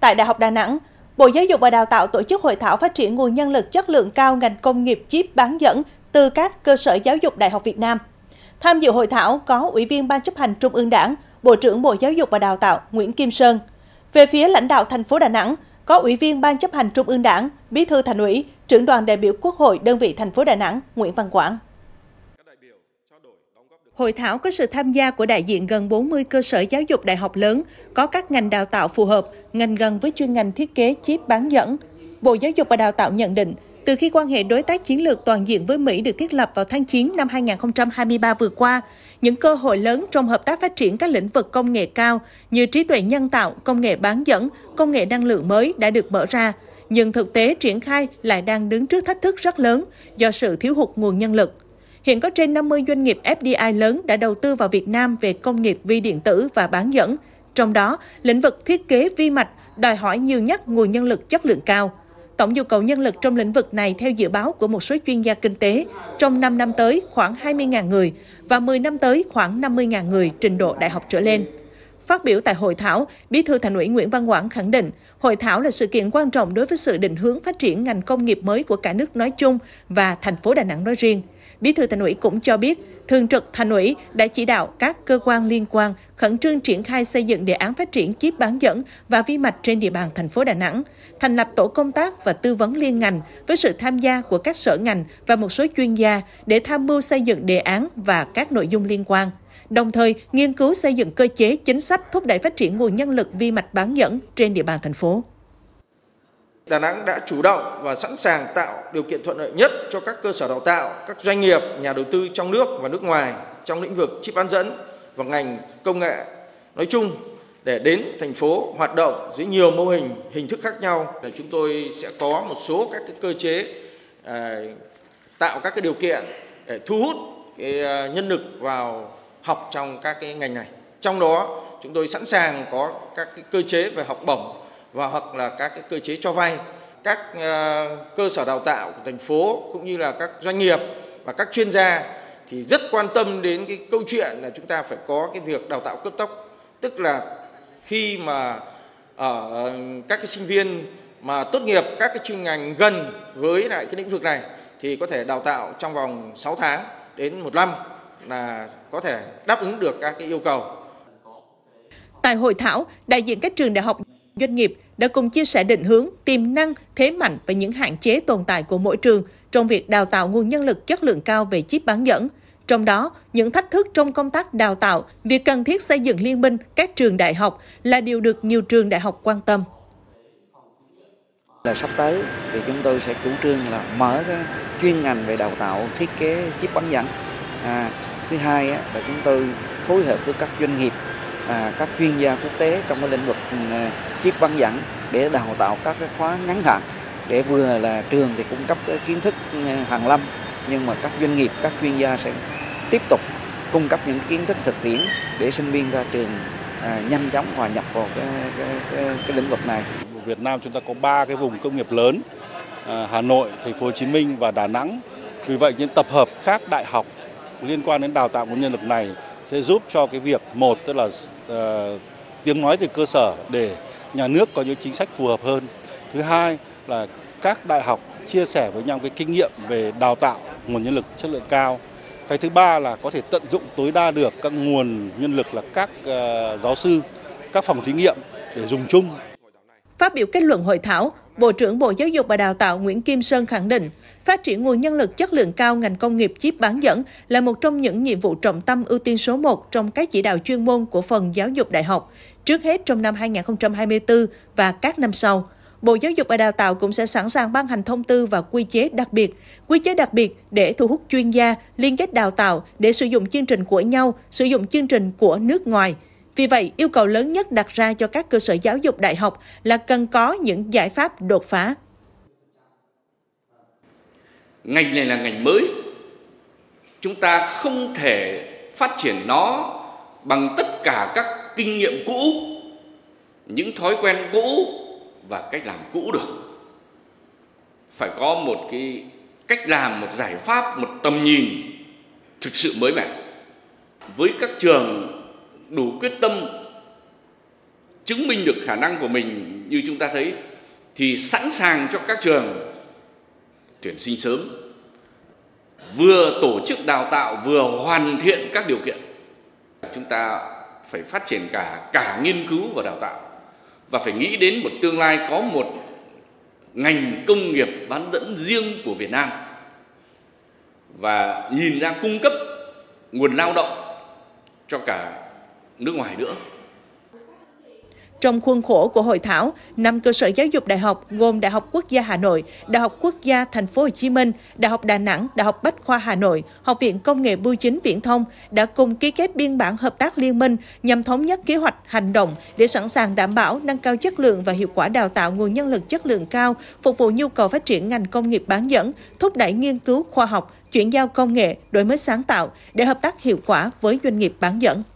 Tại Đại học Đà Nẵng, Bộ Giáo dục và Đào tạo tổ chức hội thảo phát triển nguồn nhân lực chất lượng cao ngành công nghiệp chip bán dẫn từ các cơ sở giáo dục Đại học Việt Nam. Tham dự hội thảo có Ủy viên Ban Chấp hành Trung ương Đảng, Bộ trưởng Bộ Giáo dục và Đào tạo Nguyễn Kim Sơn. Về phía lãnh đạo thành phố Đà Nẵng, có Ủy viên Ban Chấp hành Trung ương Đảng, Bí thư Thành ủy, Trưởng đoàn đại biểu Quốc hội đơn vị thành phố Đà Nẵng Nguyễn Văn Quảng. Hội thảo có sự tham gia của đại diện gần 40 cơ sở giáo dục đại học lớn, có các ngành đào tạo phù hợp, ngành gần với chuyên ngành thiết kế chip bán dẫn. Bộ Giáo dục và Đào tạo nhận định, từ khi quan hệ đối tác chiến lược toàn diện với Mỹ được thiết lập vào tháng 9 năm 2023 vừa qua, những cơ hội lớn trong hợp tác phát triển các lĩnh vực công nghệ cao như trí tuệ nhân tạo, công nghệ bán dẫn, công nghệ năng lượng mới đã được mở ra. Nhưng thực tế triển khai lại đang đứng trước thách thức rất lớn do sự thiếu hụt nguồn nhân lực. Hiện có trên 50 doanh nghiệp FDI lớn đã đầu tư vào Việt Nam về công nghiệp vi điện tử và bán dẫn. Trong đó, lĩnh vực thiết kế vi mạch đòi hỏi nhiều nhất nguồn nhân lực chất lượng cao. Tổng nhu cầu nhân lực trong lĩnh vực này theo dự báo của một số chuyên gia kinh tế, trong 5 năm tới khoảng 20.000 người và 10 năm tới khoảng 50.000 người trình độ đại học trở lên. Phát biểu tại hội thảo, Bí thư Thành ủy Nguyễn Văn Quảng khẳng định, hội thảo là sự kiện quan trọng đối với sự định hướng phát triển ngành công nghiệp mới của cả nước nói chung và thành phố Đà Nẵng nói riêng. Bí thư Thành ủy cũng cho biết, Thường trực Thành ủy đã chỉ đạo các cơ quan liên quan khẩn trương triển khai xây dựng đề án phát triển chip bán dẫn và vi mạch trên địa bàn thành phố Đà Nẵng, thành lập tổ công tác và tư vấn liên ngành với sự tham gia của các sở ngành và một số chuyên gia để tham mưu xây dựng đề án và các nội dung liên quan. Đồng thời, nghiên cứu xây dựng cơ chế chính sách thúc đẩy phát triển nguồn nhân lực vi mạch bán dẫn trên địa bàn thành phố. Đà Nẵng đã chủ động và sẵn sàng tạo điều kiện thuận lợi nhất cho các cơ sở đào tạo, các doanh nghiệp, nhà đầu tư trong nước và nước ngoài trong lĩnh vực chip bán dẫn và ngành công nghệ nói chung để đến thành phố hoạt động dưới nhiều mô hình, hình thức khác nhau. Để chúng tôi sẽ có một số các cái cơ chế tạo các cái điều kiện để thu hút cái nhân lực vào học trong các cái ngành này. Trong đó chúng tôi sẵn sàng có các cái cơ chế về học bổng và hoặc là các cái cơ chế cho vay. Các cơ sở đào tạo của thành phố cũng như là các doanh nghiệp và các chuyên gia thì rất quan tâm đến cái câu chuyện là chúng ta phải có cái việc đào tạo cấp tốc, tức là khi mà các cái sinh viên mà tốt nghiệp các cái chuyên ngành gần với lại cái lĩnh vực này thì có thể đào tạo trong vòng 6 tháng đến 1 năm là có thể đáp ứng được các cái yêu cầu. Tại hội thảo, đại diện các trường đại học, doanh nghiệp đã cùng chia sẻ định hướng, tiềm năng, thế mạnh và những hạn chế tồn tại của mỗi trường trong việc đào tạo nguồn nhân lực chất lượng cao về chip bán dẫn. Trong đó, những thách thức trong công tác đào tạo, việc cần thiết xây dựng liên minh các trường đại học là điều được nhiều trường đại học quan tâm. Là sắp tới thì chúng tôi sẽ chủ trương là mở cái chuyên ngành về đào tạo thiết kế chip bán dẫn. Thứ hai là chúng tôi phối hợp với các doanh nghiệp, các chuyên gia quốc tế trong cái lĩnh vực chip bán dẫn để đào tạo các cái khóa ngắn hạn để vừa là trường thì cung cấp cái kiến thức hàng lâm, nhưng mà các doanh nghiệp, các chuyên gia sẽ tiếp tục cung cấp những kiến thức thực tiễn để sinh viên ra trường nhanh chóng hòa nhập vào cái lĩnh vực này. Việt Nam chúng ta có 3 cái vùng công nghiệp lớn: Hà Nội, Thành phố Hồ Chí Minh và Đà Nẵng. Vì vậy những tập hợp các đại học liên quan đến đào tạo nguồn nhân lực này sẽ giúp cho cái việc, một tức là tiếng nói từ cơ sở để nhà nước có những chính sách phù hợp hơn. Thứ hai là các đại học chia sẻ với nhau cái kinh nghiệm về đào tạo nguồn nhân lực chất lượng cao. Cái thứ ba là có thể tận dụng tối đa được các nguồn nhân lực là các giáo sư, các phòng thí nghiệm để dùng chung. Phát biểu kết luận hội thảo, Bộ trưởng Bộ Giáo dục và Đào tạo Nguyễn Kim Sơn khẳng định, phát triển nguồn nhân lực chất lượng cao ngành công nghiệp chip bán dẫn là một trong những nhiệm vụ trọng tâm ưu tiên số 1 trong các chỉ đạo chuyên môn của phần giáo dục đại học, trước hết trong năm 2024 và các năm sau. Bộ Giáo dục và Đào tạo cũng sẽ sẵn sàng ban hành thông tư và quy chế đặc biệt để thu hút chuyên gia, liên kết đào tạo để sử dụng chương trình của nhau, sử dụng chương trình của nước ngoài. Vì vậy, yêu cầu lớn nhất đặt ra cho các cơ sở giáo dục đại học là cần có những giải pháp đột phá. Ngành này là ngành mới. Chúng ta không thể phát triển nó bằng tất cả các kinh nghiệm cũ, những thói quen cũ và cách làm cũ được. Phải có một cái cách làm, một giải pháp, một tầm nhìn thực sự mới mẻ. Với các trường đủ quyết tâm chứng minh được khả năng của mình như chúng ta thấy thì sẵn sàng cho các trường tuyển sinh sớm, vừa tổ chức đào tạo vừa hoàn thiện các điều kiện. Chúng ta phải phát triển cả nghiên cứu và đào tạo, và phải nghĩ đến một tương lai có một ngành công nghiệp bán dẫn riêng của Việt Nam, và nhìn ra cung cấp nguồn lao động cho cả nước ngoài nữa. Trong khuôn khổ của hội thảo, 5 cơ sở giáo dục đại học gồm Đại học Quốc gia Hà Nội, Đại học Quốc gia Thành phố Hồ Chí Minh, Đại học Đà Nẵng, Đại học Bách khoa Hà Nội, Học viện Công nghệ Bưu chính Viễn thông đã cùng ký kết biên bản hợp tác liên minh nhằm thống nhất kế hoạch hành động để sẵn sàng đảm bảo nâng cao chất lượng và hiệu quả đào tạo nguồn nhân lực chất lượng cao, phục vụ nhu cầu phát triển ngành công nghiệp bán dẫn, thúc đẩy nghiên cứu khoa học, chuyển giao công nghệ, đổi mới sáng tạo để hợp tác hiệu quả với doanh nghiệp bán dẫn.